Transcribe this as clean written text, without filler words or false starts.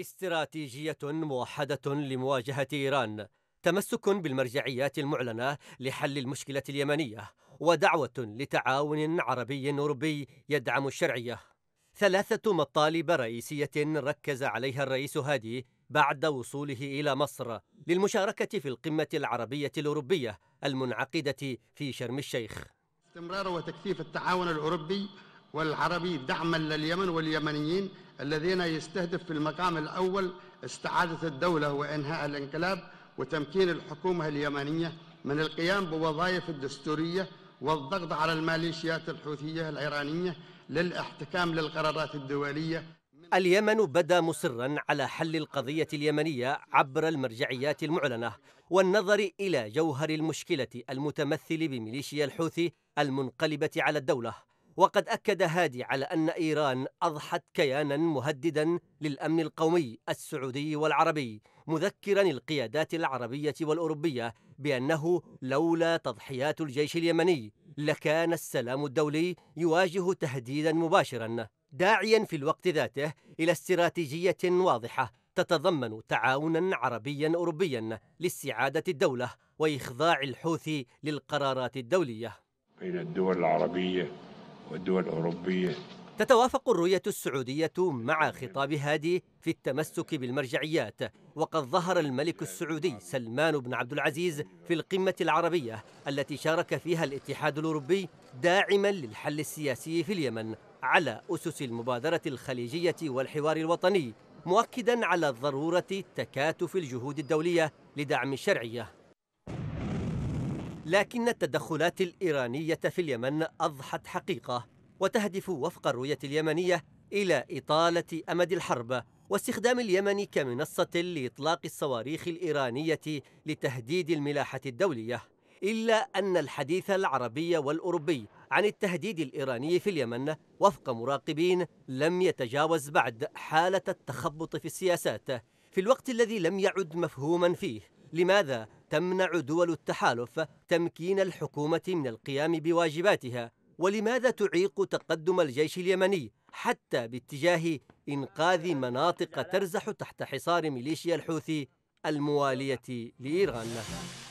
استراتيجية موحدة لمواجهة إيران، تمسك بالمرجعيات المعلنة لحل المشكلة اليمنية، ودعوة لتعاون عربي أوروبي يدعم الشرعية. 3 مطالب رئيسية ركز عليها الرئيس هادي بعد وصوله إلى مصر للمشاركة في القمة العربية الأوروبية المنعقدة في شرم الشيخ: استمرار وتكثيف التعاون الأوروبي والعربي دعما لليمن واليمنيين الذين يستهدف في المقام الأول استعادة الدولة وإنهاء الانقلاب، وتمكين الحكومة اليمنية من القيام بوظائف الدستورية، والضغط على الميليشيات الحوثية الإيرانية للاحتكام للقرارات الدولية. اليمن بدا مصرا على حل القضية اليمنية عبر المرجعيات المعلنة، والنظر إلى جوهر المشكلة المتمثل بميليشيا الحوثي المنقلبة على الدولة. وقد أكد هادي على أن إيران أضحت كيانا مهددا للأمن القومي السعودي والعربي، مذكرا القيادات العربية والأوروبية بأنه لولا تضحيات الجيش اليمني لكان السلام الدولي يواجه تهديدا مباشرا، داعيا في الوقت ذاته إلى استراتيجية واضحة تتضمن تعاونا عربيا أوروبيا لاستعادة الدولة وإخضاع الحوثي للقرارات الدولية. بين الدول العربية والدول الأوروبية تتوافق الرؤية السعودية مع خطاب هادي في التمسك بالمرجعيات. وقد ظهر الملك السعودي سلمان بن عبد العزيز في القمة العربية التي شارك فيها الاتحاد الأوروبي داعما للحل السياسي في اليمن على أسس المبادرة الخليجية والحوار الوطني، مؤكدا على ضرورة تكاتف الجهود الدولية لدعم الشرعية. لكن التدخلات الإيرانية في اليمن أضحت حقيقة، وتهدف وفق الرؤية اليمنية إلى إطالة أمد الحرب واستخدام اليمن كمنصة لإطلاق الصواريخ الإيرانية لتهديد الملاحة الدولية. إلا أن الحديث العربي والأوروبي عن التهديد الإيراني في اليمن وفق مراقبين لم يتجاوز بعد حالة التخبط في السياسات، في الوقت الذي لم يعد مفهوما فيه لماذا تمنع دول التحالف تمكين الحكومة من القيام بواجباتها، ولماذا تعيق تقدم الجيش اليمني حتى باتجاه إنقاذ مناطق ترزح تحت حصار ميليشيا الحوثي الموالية لإيران.